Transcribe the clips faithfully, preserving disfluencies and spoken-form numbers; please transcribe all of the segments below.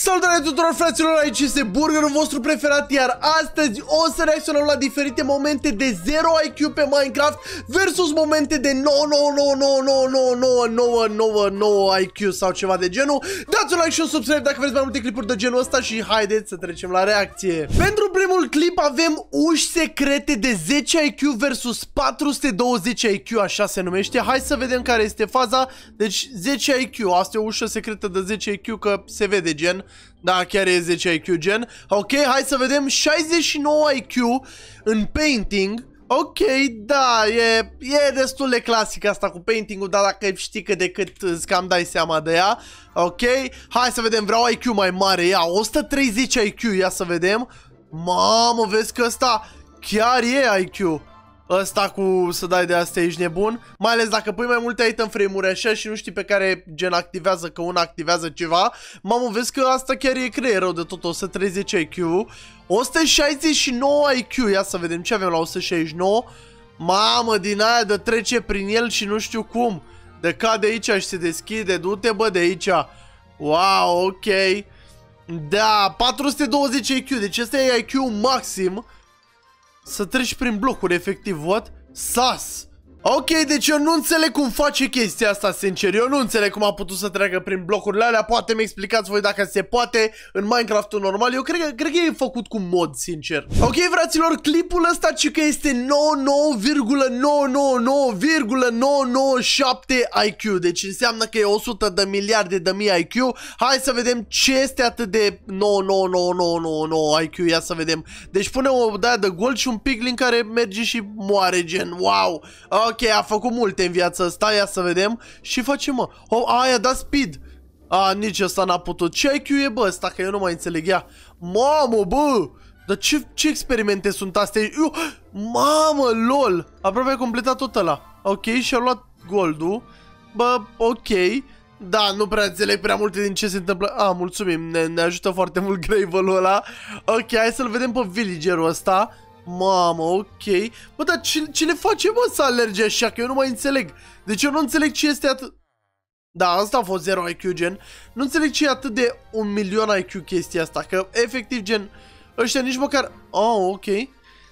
Salutare tuturor fraților, aici este burgerul vostru preferat, iar astăzi o să reacționăm la diferite momente de zero I Q pe Minecraft versus momente de nouă, nouă, nouă, nouă, nouă, nouă, nouă, nouă, nouă, nouă I Q sau ceva de genul. Dați un like și un subscribe dacă vreți mai multe clipuri de genul ăsta și haideți să trecem la reacție. Pentru primul clip avem uși secrete de zece I Q versus patru sute douăzeci I Q, așa se numește. Hai să vedem care este faza. Deci zece I Q, asta e o ușă secretă de zece I Q că se vede gen. Da, chiar e zece I Q gen. Ok, hai să vedem. Șaizeci și nouă I Q în painting. Ok, da, e, e destul de clasic asta cu painting-ul, dar dacă știi cât de cât îți cam dai seama de ea. Ok, hai să vedem. Vreau I Q mai mare, ia, o sută treizeci I Q, ia să vedem. Mamă, vezi că ăsta chiar e I Q. Ăsta cu să dai de astea, ești nebun. Mai ales dacă pui mai multe item frame-uri așa și nu știi pe care gen activează, că una activează ceva. Mamă, vezi că asta chiar e creier rău de tot. O sută treizeci I Q, o sută șaizeci și nouă I Q, ia să vedem ce avem la o sută șaizeci și nouă. Mamă, din aia de trece prin el și nu știu cum, de cade aici și se deschide. Du-te bă de aici. Wow, ok. Da, patru sute douăzeci I Q, deci ăsta e I Q maxim. Să treci prin blocuri, efectiv, what? S A S! Ok, deci eu nu înțeleg cum face chestia asta, sincer. Eu nu înțeleg cum a putut să treacă prin blocurile alea. Poate mi explicați voi dacă se poate în Minecraft-ul normal. Eu cred, cred că e făcut cu mod, sincer. Ok, fraților, clipul ăsta ci că este nouă sute nouăzeci și nouă virgulă nouă nouă nouă virgulă nouă nouă șapte I Q. Deci înseamnă că e o sută de miliarde de mii I Q. Hai să vedem ce este atât de nouă sute nouăzeci și nouă virgulă nouă nouă nouă I Q. Ia să vedem. Deci pune o daia de gold și un piglin care merge și moare, gen. Wow! Ok, a făcut multe în viața asta, ia să vedem. Și facem, mă, oh, a, i-a dat speed. A, nici ăsta n-a putut. Ce I Q e, bă, ăsta, că eu nu mai înțeleg, ia. Mamă, bă, dar ce, ce experimente sunt astea? Eu, mamă, lol, aproape a completat tot ăla. Ok, și-a luat goldul. Bă, ok. Da, nu prea înțeleg prea multe din ce se întâmplă. A, mulțumim, ne, ne ajută foarte mult gravel-ul ăla. Ok, hai să-l vedem pe villagerul ăsta. Mamă, ok. Bă, dar ce, ce le face, bă, să alerge așa? Că eu nu mai înțeleg. Deci eu nu înțeleg ce este atât... Da, asta a fost zero I Q, gen. Nu înțeleg ce e atât de un milion I Q chestia asta. Că, efectiv, gen, ăștia nici măcar... Oh, ok.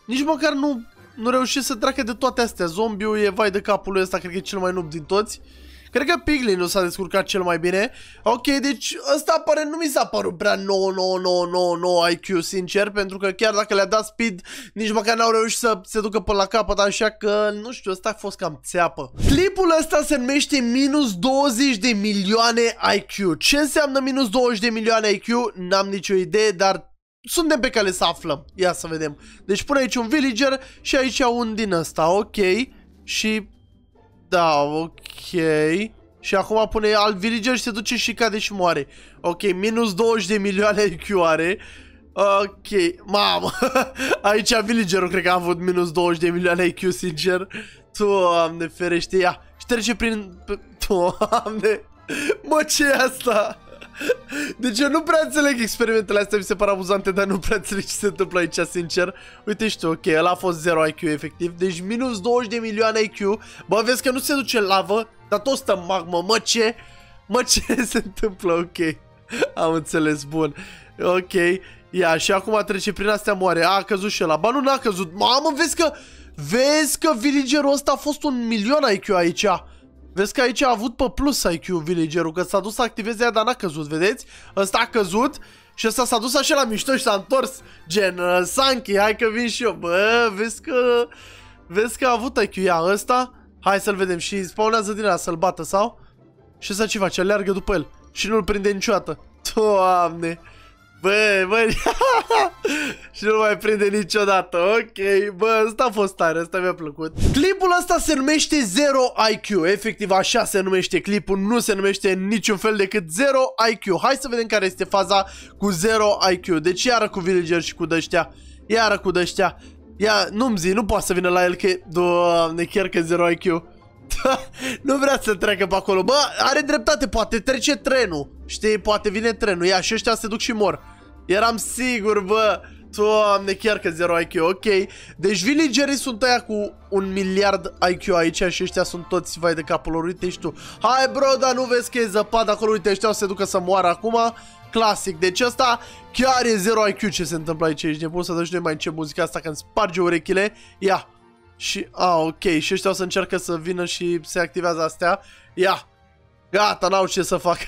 Nici măcar nu, nu reușesc să treacă de toate astea. Zombiul e vai de capul lui ăsta, cred că e cel mai noob din toți. Cred că Piglin nu s-a descurcat cel mai bine. Ok, deci ăsta pare, nu mi s-a părut prea nouă, nouă, nouă, nouă, nouă I Q, sincer. Pentru că chiar dacă le-a dat speed, nici măcar n-au reușit să se ducă până la capăt. Așa că, nu știu, ăsta a fost cam țeapă. Clipul ăsta se numește minus douăzeci de milioane I Q. Ce înseamnă minus douăzeci de milioane I Q? N-am nicio idee, dar suntem pe cale să aflăm. Ia să vedem. Deci pune aici un villager și aici un din ăsta, ok. Și... da, ok. Și acum pune alt villager și se duce și cade și moare. Ok, minus douăzeci de milioane I Q are. Ok, mamă. Aici villagerul cred că a avut minus douăzeci de milioane I Q, sincer. Doamne ferește, ia. Și trece prin... Doamne. Mă, ce-i asta? Deci eu nu prea înțeleg experimentele astea, mi se par amuzante, dar nu prea înțeleg ce se întâmplă aici, sincer. Uite și tu, ok, ăla a fost zero I Q, efectiv. Deci minus douăzeci de milioane I Q. Bă, vezi că nu se duce lavă, dar tot stă magmă, mă ce? Mă ce se întâmplă, ok. Am înțeles, bun. Ok, ia, și acum trece prin astea, moare. A, a căzut și ăla, ba nu, n-a căzut. Mamă, vezi că, vezi că villagerul ăsta a fost un milion I Q aici. Vezi că aici a avut pe plus I Q villagerul, că s-a dus să activeze aia, dar n-a căzut, vedeți? Ăsta a căzut și ăsta s-a dus așa la mișto și s-a întors. Gen, uh, Sanchi, hai că vin și eu. Bă, vezi că... vezi că a avut I Q ea ăsta. Hai să-l vedem și spawnează din ăla să-l bată, sau? Și ăsta ce face? Aleargă după el și nu-l prinde niciodată. Doamne! Bă, bă, și nu mai prinde niciodată, ok, bă, ăsta a fost tare, ăsta mi-a plăcut. Clipul ăsta se numește zero I Q, efectiv așa se numește clipul, nu se numește niciun fel decât zero I Q. Hai să vedem care este faza cu zero I Q, deci iară cu villager și cu dăștea, iară cu dăștea, ia, nu-mi zi, nu poate să vină la el că, doamne, chiar că zero I Q. Nu vrea să treacă pe acolo. Bă, are dreptate, poate trece trenul. Știi, poate vine trenul. Ia, și ăștia se duc și mor. Eram sigur, bă. Doamne, chiar că zero I Q, ok. Deci villagerii sunt aia cu un miliard I Q aici și ăștia sunt toți vai de capul lor, uite și tu. Hai bro, dar nu vezi că e zăpadă acolo, uite, ăștia o să se ducă să moară acum. clasic. Deci asta chiar e zero I Q ce se întâmplă aici. Ești nebun, să dă și noi mai încep muzica asta că îmi sparge urechile. Ia. Și, a, ok. Și ăștia o să încearcă să vină și se activează astea. Ia. Gata, n-au ce să fac.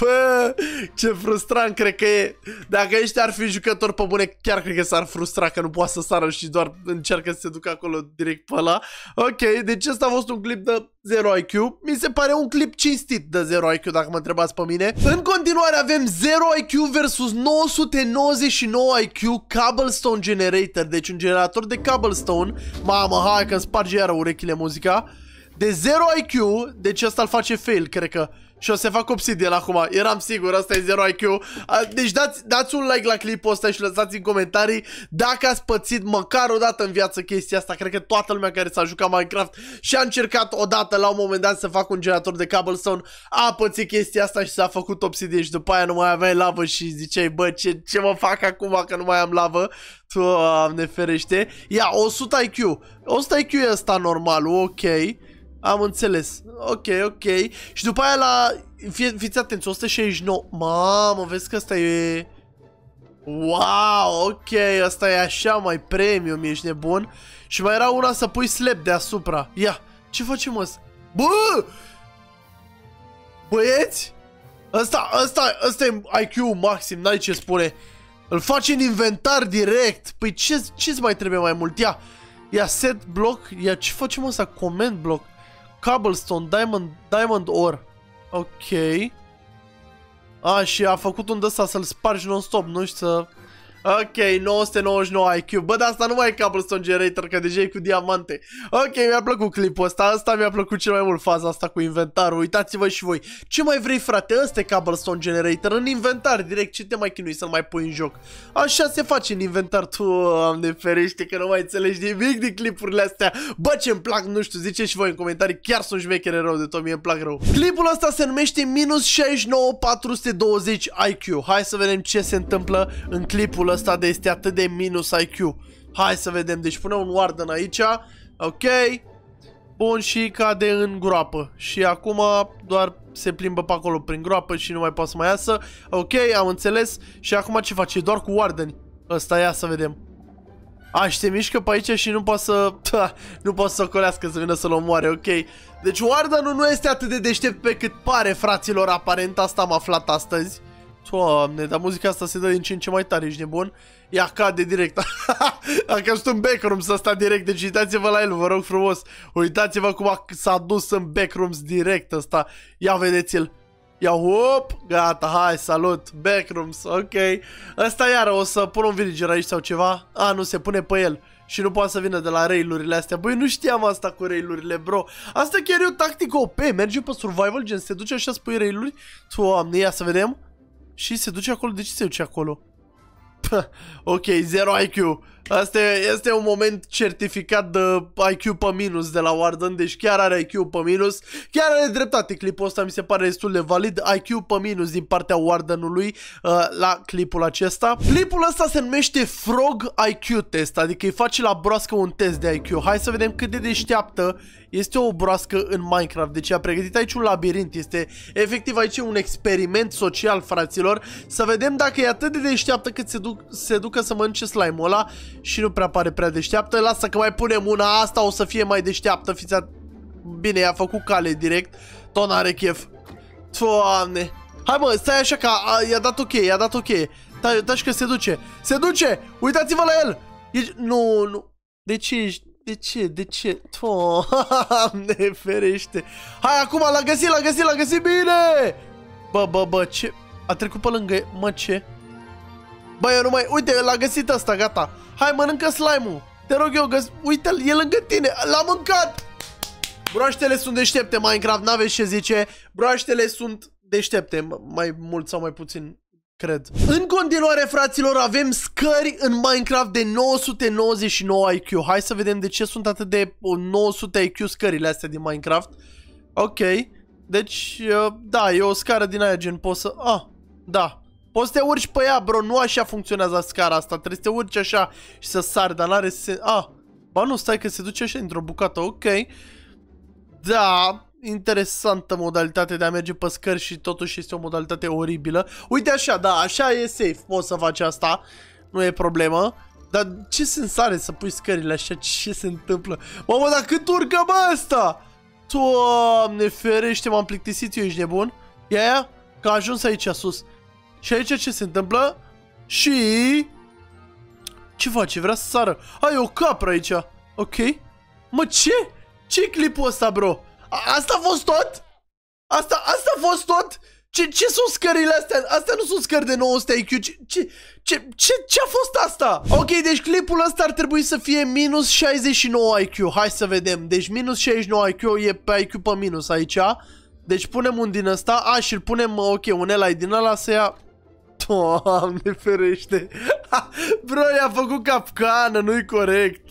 Bă, ce frustrant cred că e. Dacă ăștia ar fi jucători pe bune, chiar cred că s-ar frustra că nu poate să sară și doar încearcă să se ducă acolo direct pe ăla. Ok, deci ăsta a fost un clip de zero I Q. Mi se pare un clip cinstit de zero I Q, dacă mă întrebați pe mine. În continuare avem zero I Q versus nouă sute nouăzeci și nouă I Q Cobblestone Generator. Deci un generator de cobblestone. Mamă, hai că îmi sparge iară urechile muzica. De zero I Q, deci ăsta îl face fail, cred că. Și o să fac obsidian acum, eram sigur, asta e zero I Q. Deci dați, dați un like la clipul ăsta și lăsați în comentarii dacă ați pățit măcar o dată în viață chestia asta. Cred că toată lumea care s-a jucat Minecraft și a încercat odată la un moment dat să facă un generator de cobblestone, a pățit chestia asta și s-a făcut obsidian și după aia nu mai aveai lavă și ziceai, bă, ce, ce mă fac acum că nu mai am lavă? Doamne ferește. Ia, o sută I Q. o sută I Q e ăsta normalul, ok. Am înțeles. Ok, ok. Și după aia la... Fie, fiți atenți, o sută șaizeci și nouă. Mamă, vezi că ăsta e... Wow, ok. Ăsta e așa mai premium, ești nebun. Și mai era una să pui slab deasupra. Ia, ce facem ăsta? Bă! Băieți? Ăsta, ăsta, ăsta e I Q maxim, n-ai ce spune. Îl faci în inventar direct. Păi ce, ce-ți mai trebuie mai mult? Ia, ia set block. Ia, ce facem ăsta? Comment block. Cobblestone, diamond, diamond ore. Ok. A, și a făcut un de-asta să-l spargi non-stop, nu știu să... Ok, nouă sute nouăzeci și nouă I Q. Bă, dar asta nu mai e Cobblestone Generator, că deja e cu diamante. Ok, mi-a plăcut clipul ăsta. Asta mi-a plăcut cel mai mult, faza asta cu inventarul. Uitați-vă și voi. Ce mai vrei, frate? Ăsta e Cobblestone Generator. În inventar, direct. Ce te mai chinui să-l mai pui în joc? Așa se face în inventar. Tu, Doamne ferește, că nu mai înțelegi nimic din clipurile astea. Bă, ce-mi plac, nu știu. Ziceți și voi în comentarii. Chiar sunt șmechere rău de tot. Mie îmi plac rău. Clipul ăsta se numește minus șaizeci și nouă patru sute douăzeci I Q. Hai să vedem ce se întâmplă în clipul ăsta de este atât de minus I Q. Hai să vedem, deci pune un warden aici. Ok. Bun, și cade în groapă. Și acum doar se plimbă pe acolo prin groapă și nu mai poate să mai iasă. Ok, am înțeles. Și acum ce face? Doar cu warden. Ăsta, ia să vedem. A, și se mișcă pe aici și nu poate să... nu poate să ocolească, să vină să-l omoare, ok. Deci wardenul nu este atât de deștept pe cât pare, fraților, aparent. Asta am aflat astăzi. Doamne, dar muzica asta se dă din ce în ce mai tare, ești nebun? Ea cade direct. A căzut în backrooms ăsta direct, deci uitați-vă la el, vă rog frumos. Uitați-vă cum s-a dus în backrooms direct ăsta. Ia vedeți-l. Ia, hop, gata, hai, salut, backrooms, ok. Ăsta iară, o să pun un villager aici sau ceva. A, nu, se pune pe el. Și nu poate să vină de la railurile astea. Băi, nu știam asta cu railurile, bro. Asta chiar e o tactică O P, merge pe survival, gen, se duce așa, spui railuri. Doamne, ia să vedem. Și se duce acolo, de ce se duce acolo? Pă, ok, zero I Q. Asta este un moment certificat de I Q pe minus de la warden. Deci chiar are I Q pe minus. Chiar are dreptate clipul ăsta, mi se pare destul de valid. I Q pe minus din partea wardenului uh, la clipul acesta. Clipul ăsta se numește Frog I Q Test. Adică îi face la broască un test de I Q. Hai să vedem cât de deșteaptă este o broască în Minecraft. Deci a pregătit aici un labirint. Este efectiv aici un experiment social, fraților. Să vedem dacă e atât de deșteaptă cât se, duc, se ducă să mănânce slime-ul ăla. Și nu prea pare prea deșteaptă. Lasă că mai punem una, asta o să fie mai deșteaptă. Fiți at... Bine, i-a făcut cale direct. Tot n-are chef. Doamne. Hai mă, stai așa că i-a dat ok, i-a dat ok. Taci că se duce. Se duce! Uitați-vă la el! E... Nu, nu. De ce ești? De ce? De ce? Doamne ferește. Hai acum, l-a găsit, l-a găsit, l-a găsit, bine! Bă, bă, bă, ce? A trecut pe lângă, mă, ce? Bă, eu nu mai... Uite, l-a găsit ăsta, gata. Hai, mănâncă slime-ul. Te rog eu, găs... uite-l, e lângă tine. L-am mâncat! Broaștele sunt deștepte, Minecraft, n-aveți ce zice. Broaștele sunt deștepte, mai mult sau mai puțin, cred. În continuare, fraților, avem scări în Minecraft de nouă sute nouăzeci și nouă I Q. Hai să vedem de ce sunt atât de nouă sute I Q scările astea din Minecraft. Ok. Deci, da, e o scară din aia, gen, poți să... Ah, da. Poți să te urci pe ea, bro, nu așa funcționează scara asta, trebuie să te urci așa și să sari, dar n-are sens... Ah, ba nu, stai că se duce așa într-o bucată, ok. Da, interesantă modalitate de a merge pe scări și totuși este o modalitate oribilă. Uite așa, da, așa e safe, poți să faci asta, nu e problemă. Dar ce sens are să pui scările așa, ce se întâmplă? Mamă, dar cât urcă, bă, asta? Doamne ferește, m-am plictisit, eu ești nebun. Ia, ia, că a ajuns aici sus. Și aici ce se întâmplă? Și... ce face? Vrea să sară. Ai o capră aici. Ok. Mă, ce? Ce-i clipul ăsta, bro? A asta a fost tot? Asta, asta a fost tot? Ce, ce sunt scările astea? Astea nu sunt scări de nouă sute I Q. Ce, ce, ce, ce a fost asta? Ok, deci clipul ăsta ar trebui să fie minus șaizeci și nouă I Q. Hai să vedem. Deci minus șaizeci și nouă I Q e pe I Q pe minus aici. Deci punem un din ăsta. A, și îl punem, ok, un Eli din ăla să ia... Doamne ferește. Bro, i-a făcut capcană, nu-i corect.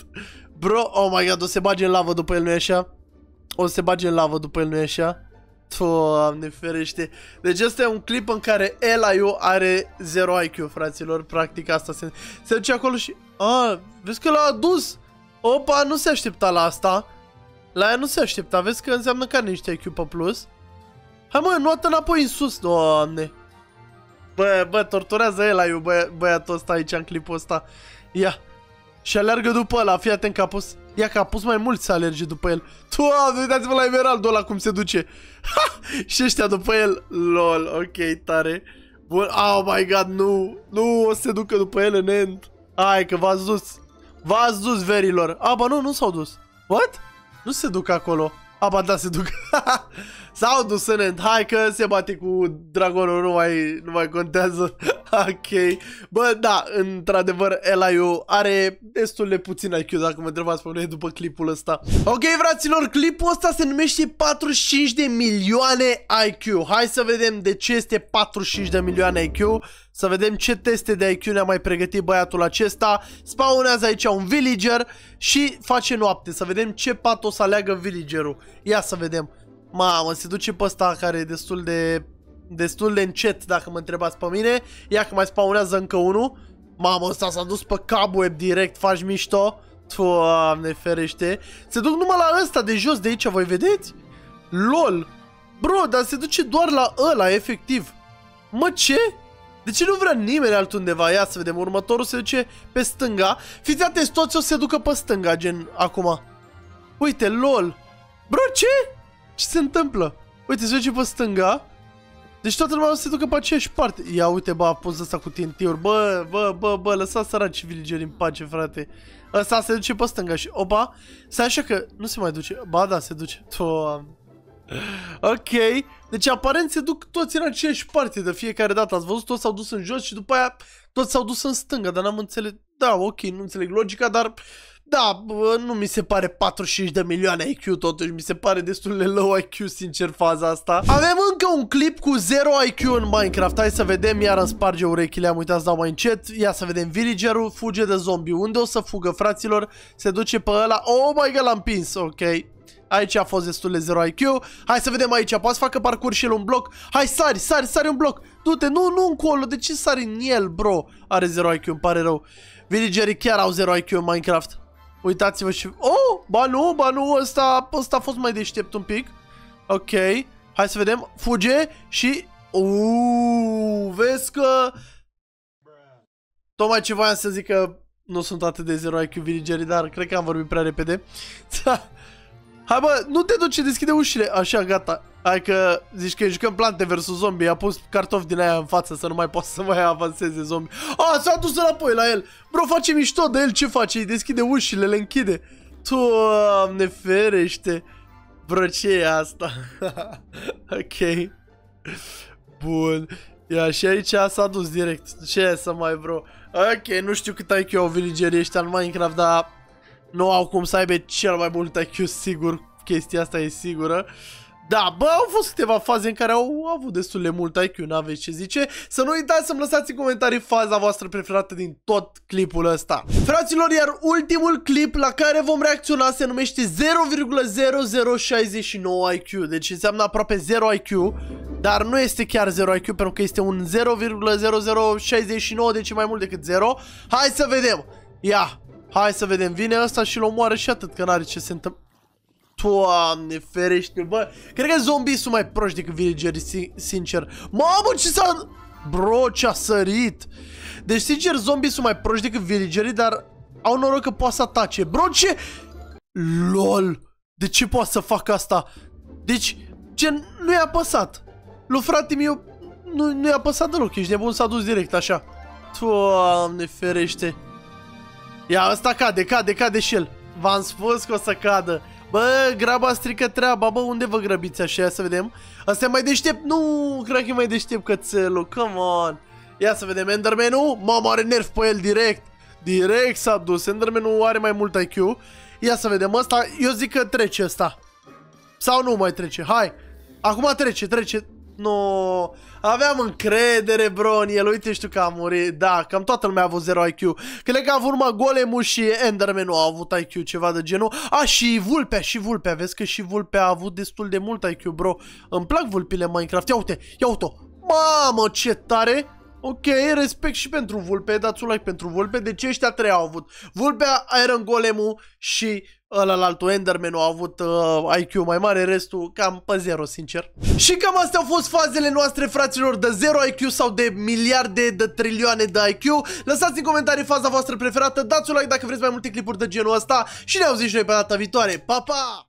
Bro, oh my god, o se bage în lavă după el, nu-i așa? O să se bage în lavă după el, nu-i așa? Doamne ferește. Deci ăsta e un clip în care Eli-ul are zero I Q, fraților. Practic asta se... se duce acolo și... ah, vezi că l-a adus. Opa, nu se aștepta la asta. La ea nu se aștepta, vezi că înseamnă că are niște I Q pe plus. Hai mă, nuată înapoi în sus, doamne. Bă, bă, torturează Eli-ul, bă, băiatul ăsta aici în clipul ăsta. Ia. Și alergă după ăla, fii atent că a pus... ia că a pus mai mult să alerge după el. Doamne, uitați-vă la Emeraldul ăla cum se duce. Ha! Și ăștia după el. Lol, ok, tare. Bun, oh my god, nu. Nu, o să se ducă după el în end. Hai că v-ați dus. V-ați dus, verilor. A, ba nu, nu s-au dus. What? Nu se duc acolo. A, ba da, se duc. S-au dus în end. Hai că se bate cu dragonul, nu mai, nu mai contează. Ok. Bă, da, într-adevăr, Eli-ul are destul de puțin I Q, dacă mă întrebați pe mine după clipul ăsta. Ok, fraților, clipul ăsta se numește patruzeci și cinci de milioane I Q. Hai să vedem de ce este patruzeci și cinci de milioane I Q. Să vedem ce teste de I Q ne-a mai pregătit băiatul acesta. Spawnează aici un villager și face noapte. Să vedem ce pat o să aleagă villagerul. Ia să vedem. Mamă, se duce pe ăsta care e destul de... destul de încet, dacă mă întrebați pe mine. Ia că mai spawnează încă unul. Mamă, ăsta s-a dus pe Cobweb direct, faci mișto. Doamne ferește. Se duc numai la ăsta de jos de aici, voi vedeți? Lol. Bro, dar se duce doar la ăla, efectiv. Mă, ce? De ce nu vrea nimeni altundeva? Ia să vedem, următorul se duce pe stânga. Fiți atenți, toți o să se ducă pe stânga, gen, acum. Uite, lol. Bro, ce? Ce se întâmplă? Uite, se duce pe stânga. Deci toată lumea o să se ducă pe aceeași parte. Ia uite, bă, a pus ăsta cu T N T-uri. Bă, bă, bă, bă, lăsați săraci villageri în pace, frate. Ăsta se duce pe stânga și, opa, stai așa că nu se mai duce. Ba, da, se duce. Doamne. Ok, deci aparent se duc toți în aceeași parte de fiecare dată. Ați văzut, toți s-au dus în jos și după aia toți s-au dus în stânga, dar n-am înțeles. Da, ok, nu înțeleg logica, dar... da, nu mi se pare patruzeci și cinci de milioane I Q totuși, mi se pare destul de low I Q, sincer, faza asta. Avem încă un clip cu zero I Q în Minecraft, hai să vedem, iar îmi sparge urechile, am uitat să dau mai încet. Ia să vedem, villagerul fuge de zombie, unde o să fugă, fraților? Se duce pe ăla, oh my god, l-am împins, ok. Aici a fost destul de zero I Q, hai să vedem aici, poate să facă parcurs și el un bloc. Hai, sari, sari, sari un bloc, du-te, nu, nu încolo, de ce sari în el, bro? Are zero I Q, îmi pare rău, villagerii chiar au zero I Q în Minecraft. Uitați-vă și... oh, ba nu, ba nu, ăsta, ăsta a fost mai deștept un pic. Ok, hai să vedem. Fuge și... uuuu, vezi că... tocmai ce voiam să zic că nu sunt atât de zero I Q villagerii, dar cred că am vorbit prea repede. Hai bă, nu te duce, deschide ușile. Așa, gata. Hai că zici că jucăm Plante versus Zombie. A pus cartofi din aia în față să nu mai poată să mai avanseze zombie. A, s-a dus înapoi la el. Bro, face mișto de el, ce face? Îi deschide ușile, le închide. Doamne ferește. Bro, ce e asta? Ok. Bun. Ia și aici s-a dus direct. Ce să mai, bro? Ok, nu știu cât I Q au villagerii ăștia în Minecraft, dar nu au cum să aibă cel mai mult I Q, sigur. Chestia asta e sigură. Da, bă, au fost câteva faze în care au avut destul de mult I Q, n-aveți ce zice. Să nu uitați să-mi lăsați în comentarii faza voastră preferată din tot clipul ăsta. Fraților, iar ultimul clip la care vom reacționa se numește zero virgulă zero zero șaizeci și nouă I Q. Deci înseamnă aproape zero I Q, dar nu este chiar zero I Q pentru că este un zero virgulă zero zero șaizeci și nouă, deci mai mult decât zero. Hai să vedem! Ia! Hai să vedem, vine ăsta și-l omoară și atât, că n-are ce se întâmplă. Doamne ferește, bă. Cred că zombii sunt mai proști decât villageri, sincer. Mamă, ce s-a... Bro, ce-a sărit. Deci, sincer, zombii sunt mai proști decât villagerii, dar au noroc că poate să atace. Bro, ce... LOL. De ce poate să fac asta? Deci, ce nu i-a apăsat. Lui frate meu nu, nu i-a apăsat deloc. Ești nebun, s-a dus direct, așa. Doamne ferește. Ia, ăsta cade, cade, cade și el. V-am spus că o să cadă. Bă, graba strică treaba, bă, unde vă grăbiți așa? Ia să vedem. Asta e mai deștept, nu, cred că e mai deștept cățelul, come on. Ia să vedem, Enderman-ul, mama are nerf pe el direct. Direct s-a dus, Enderman-ul are mai mult I Q. Ia să vedem, ăsta, eu zic că trece ăsta. Sau nu mai trece, hai. Acum trece, trece. No, aveam încredere, bro, în el. Uite, știu că a murit. Da, cam toată lumea a avut zero I Q. Cred că a avut urma Golemul și Enderman-ul au avut I Q, ceva de genul. A, și vulpea, și vulpea, vezi că și vulpea a avut destul de mult I Q, bro. Îmi plac vulpile Minecraft, ia uite, ia uite-o. Mamă, ce tare. Ok, respect și pentru vulpe, dați un like pentru vulpe. Deci ăștia trei au avut vulpea, Iron Golemul și ălălaltul, Enderman-ul a avut uh, I Q mai mare, restul cam pe zero, sincer. Și cam astea au fost fazele noastre, fraților, de zero I Q sau de miliarde, de trilioane de I Q. Lăsați în comentarii faza voastră preferată, dați un like dacă vreți mai multe clipuri de genul ăsta și ne auzim și noi pe data viitoare. Pa, pa!